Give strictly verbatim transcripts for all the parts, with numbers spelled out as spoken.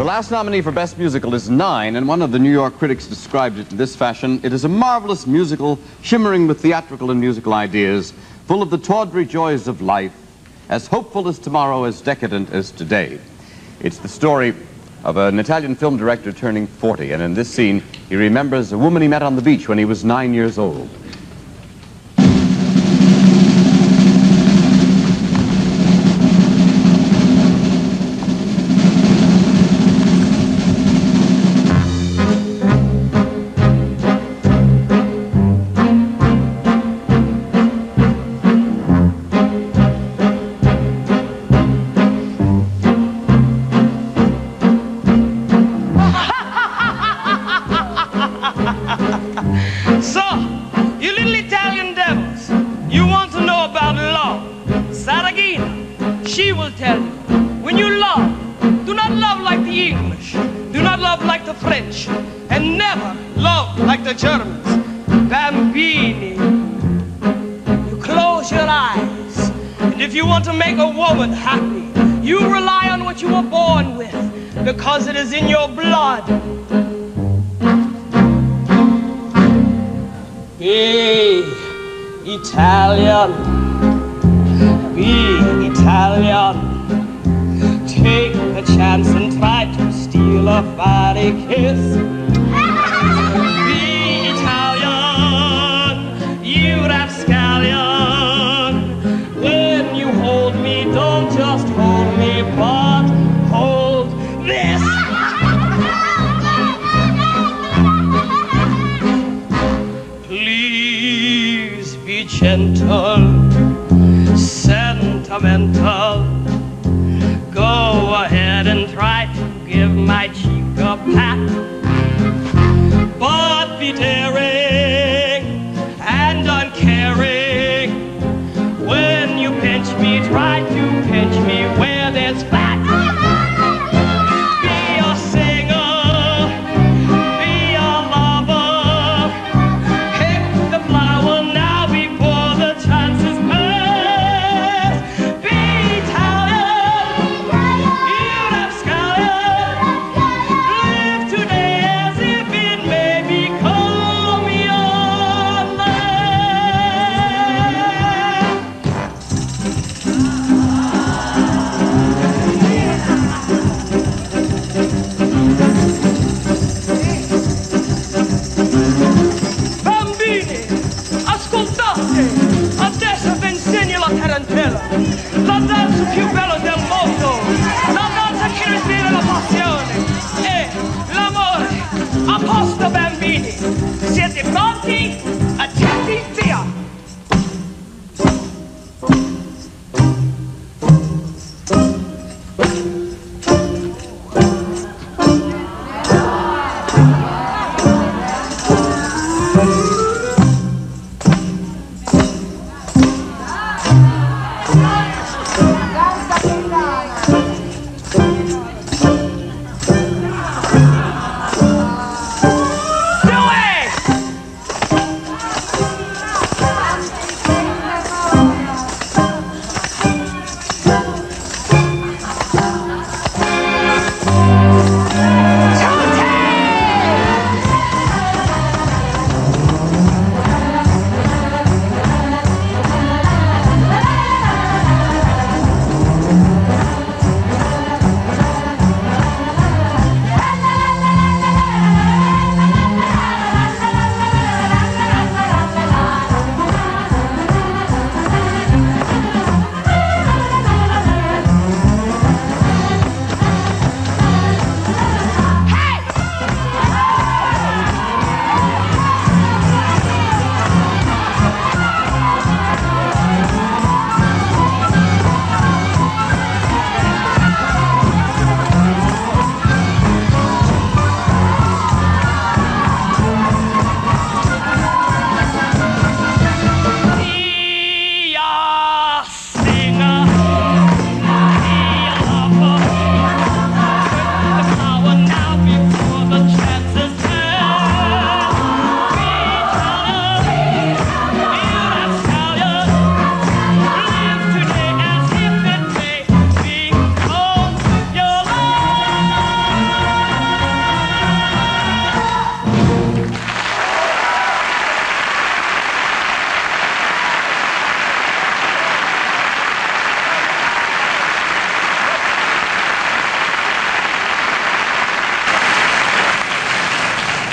The last nominee for Best Musical is Nine, and one of the New York critics described it in this fashion. It is a marvelous musical, shimmering with theatrical and musical ideas, full of the tawdry joys of life, as hopeful as tomorrow, as decadent as today. It's the story of an Italian film director turning forty, and in this scene, he remembers a woman he met on the beach when he was nine years old. Go ahead and try to give my cheek a pat.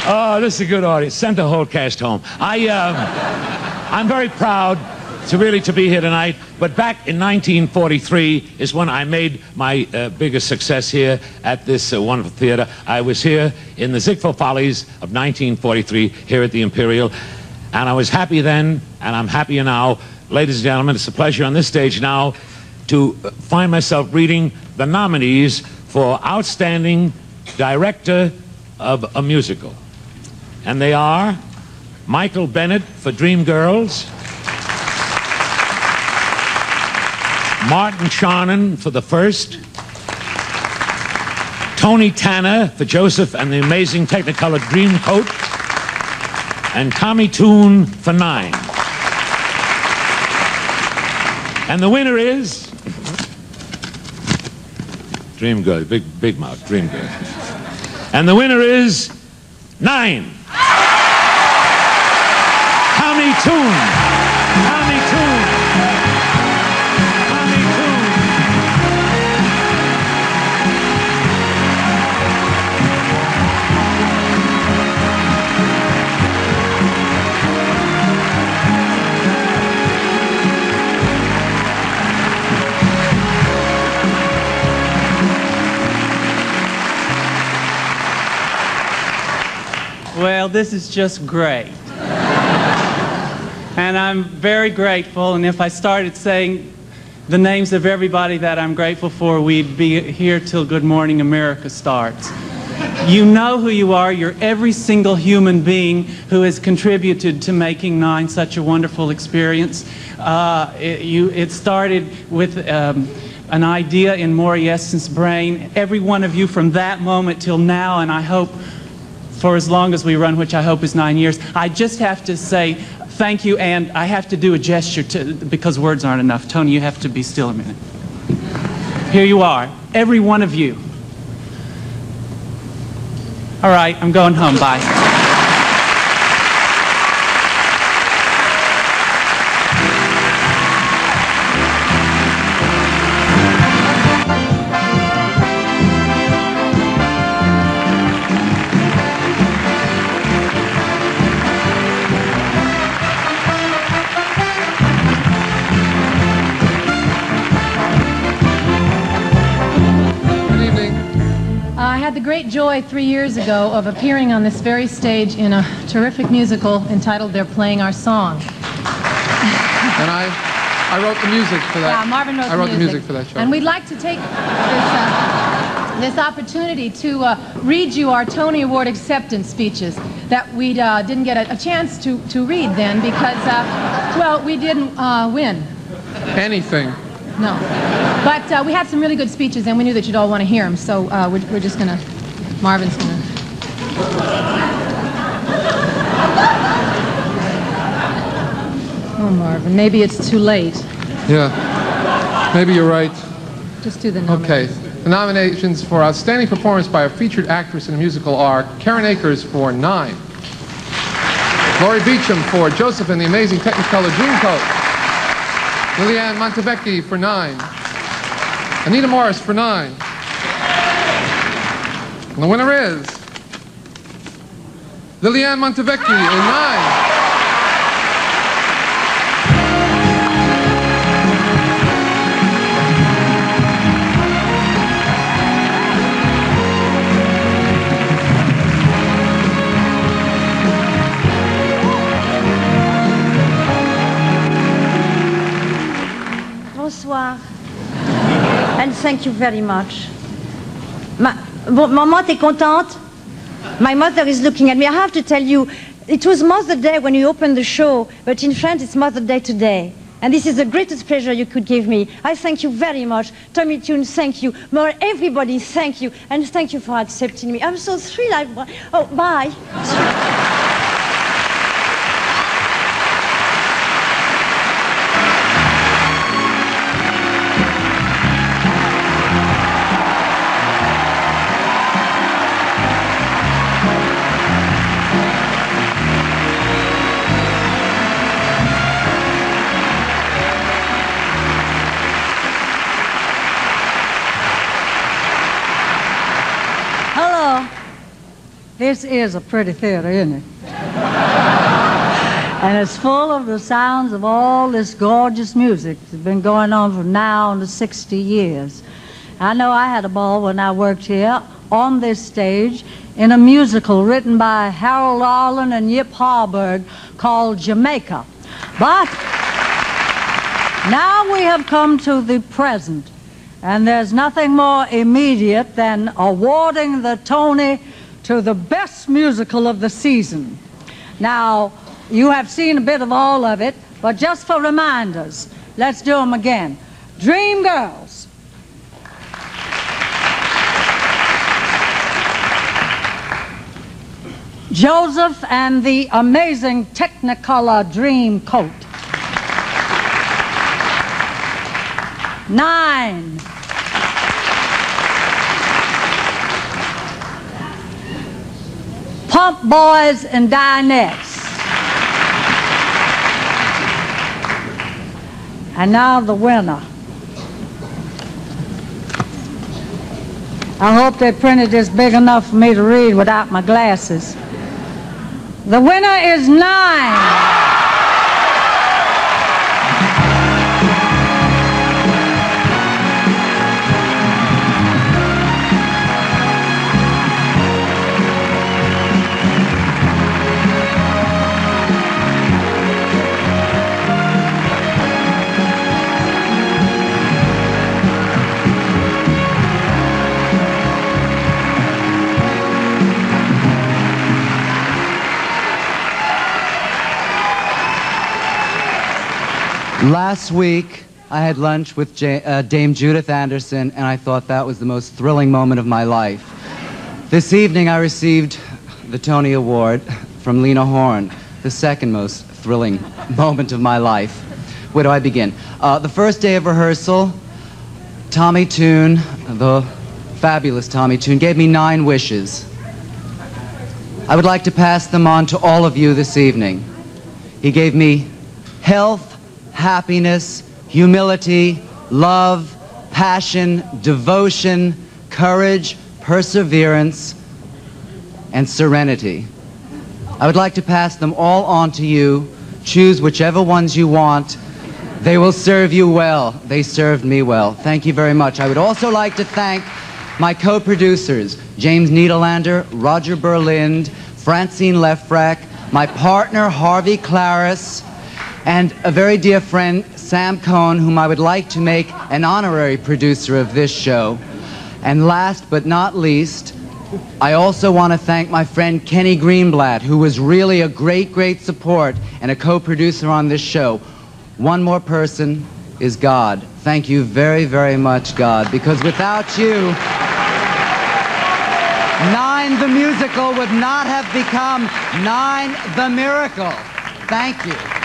Oh, this is a good audience. Send the whole cast home. I, uh, I'm very proud to really to be here tonight. But back in nineteen forty-three is when I made my uh, biggest success here at this uh, wonderful theater. I was here in the Ziegfeld Follies of nineteen forty-three here at the Imperial. And I was happy then, and I'm happier now. Ladies and gentlemen, it's a pleasure on this stage now to find myself reading the nominees for Outstanding Director of a Musical. And they are Michael Bennett for Dream Girls, Martin Shannon for The First, Tony Tanner for Joseph and the Amazing Technicolor Dreamcoat, and Tommy Tune for Nine. And the winner is Dream Girl, big, big mouth, Dream Girl. And the winner is Nine. Tommy Tune. Tommy Tune. Tommy Tune. Well, this is just great. And I'm very grateful, and if I started saying the names of everybody that I'm grateful for, we'd be here till Good Morning America starts. You know who you are. You're every single human being who has contributed to making Nine such a wonderful experience. Uh, it, you, it started with um, an idea in Maury Esson's brain. Every one of you from that moment till now, and I hope for as long as we run, which I hope is nine years, I just have to say, thank you, and I have to do a gesture to, because words aren't enough. Tony, you have to be still a minute. Here you are, every one of you. All right, I'm going home, bye. Joy three years ago of appearing on this very stage in a terrific musical entitled They're Playing Our Song. And I, I wrote the music for that. Yeah, Marvin wrote, I wrote the, music. the music for that show. And we'd like to take this, uh, this opportunity to uh, read you our Tony Award acceptance speeches that we uh, didn't get a, a chance to, to read then because, uh, well, we didn't uh, win. Anything. No. But uh, we had some really good speeches, and we knew that you'd all want to hear them, so uh, we're, we're just going to... Marvin's gonna... Oh, Marvin, maybe it's too late. Yeah, maybe you're right. Just do the nominations. Okay, the nominations for Outstanding Performance by a Featured Actress in a Musical are Karen Akers for Nine, Lori Beecham for Joseph and the Amazing Technicolor Dreamcoat, Liliane Montevecchi for Nine, Anita Morris for Nine, and the winner is Liliane Montevecchi in Nine. Bonsoir, and thank you very much. Ma Maman, t'es contente? My mother is looking at me. I have to tell you, it was Mother's Day when you opened the show, but in France it's Mother's Day today. And this is the greatest pleasure you could give me. I thank you very much. Tommy Tune, thank you. More, everybody, thank you. And thank you for accepting me. I'm so thrilled. I... Oh, bye. This is a pretty theater, isn't it? And it's full of the sounds of all this gorgeous music that's been going on from now on to sixty years. I know I had a ball when I worked here on this stage in a musical written by Harold Arlen and Yip Harburg called Jamaica. But now we have come to the present, and there's nothing more immediate than awarding the Tony to the best musical of the season. Now, you have seen a bit of all of it, but just for reminders, let's do them again. Dream Girls. Joseph and the Amazing Technicolor Dreamcoat. Nine. Pump Boys and Dinettes. And now the winner. I hope they printed this big enough for me to read without my glasses. The winner is Nine. Last week, I had lunch with J uh, Dame Judith Anderson, and I thought that was the most thrilling moment of my life. This evening, I received the Tony Award from Lena Horne, the second most thrilling moment of my life. Where do I begin? Uh, the first day of rehearsal, Tommy Tune, the fabulous Tommy Tune, gave me nine wishes. I would like to pass them on to all of you this evening. He gave me health, happiness, humility, love, passion, devotion, courage, perseverance, and serenity. I would like to pass them all on to you. Choose whichever ones you want. They will serve you well. They served me well. Thank you very much. I would also like to thank my co-producers, James Niederlander, Roger Berlind, Francine Lefrak, my partner, Harvey Claris, and a very dear friend, Sam Cohn, whom I would like to make an honorary producer of this show. And last but not least, I also want to thank my friend Kenny Greenblatt, who was really a great, great support and a co-producer on this show. One more person is God. Thank you very, very much, God, because without you, Nine the Musical would not have become Nine the Miracle. Thank you.